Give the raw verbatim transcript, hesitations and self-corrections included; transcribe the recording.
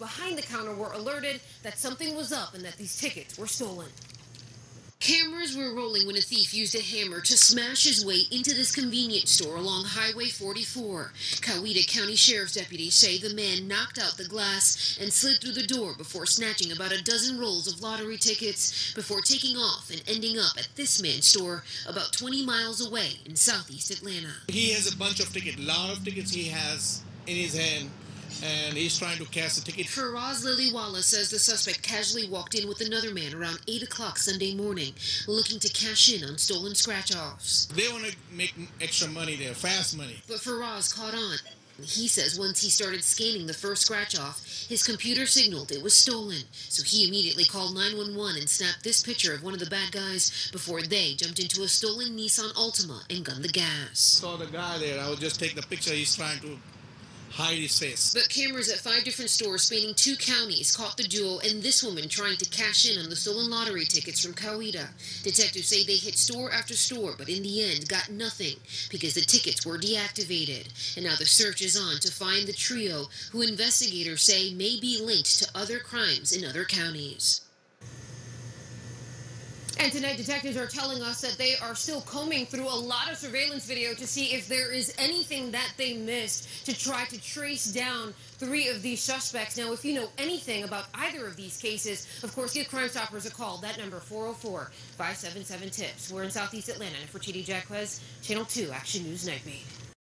behind the counter were alerted that something was up and that these tickets were stolen. Cameras were rolling when a thief used a hammer to smash his way into this convenience store along Highway forty-four. Coweta County Sheriff's deputies say the man knocked out the glass and slid through the door before snatching about a dozen rolls of lottery tickets before taking off and ending up at this man's store about twenty miles away in southeast Atlanta. He has a bunch of tickets, a lot of tickets he has in his hand, and he's trying to cash the ticket. Faraz Lily Wallace says the suspect casually walked in with another man around eight o'clock Sunday morning, looking to cash in on stolen scratch-offs. They want to make extra money there, fast money. But Faraz caught on. He says once he started scanning the first scratch-off, his computer signaled it was stolen. So he immediately called nine one one and snapped this picture of one of the bad guys before they jumped into a stolen Nissan Altima and gunned the gas. Saw the guy there. I would just take the picture. He's trying to hide his face. But cameras at five different stores spanning two counties caught the duo and this woman trying to cash in on the stolen lottery tickets from Coweta. Detectives say they hit store after store, but in the end got nothing because the tickets were deactivated. And now the search is on to find the trio, who investigators say may be linked to other crimes in other counties. And tonight, detectives are telling us that they are still combing through a lot of surveillance video to see if there is anything that they missed to try to trace down three of these suspects. Now, if you know anything about either of these cases, of course, give Crime Stoppers a call. That number, four oh four, five seven seven, T I P S. We're in southeast Atlanta. And for T D Jacquez, Channel two, Action News Nightmare.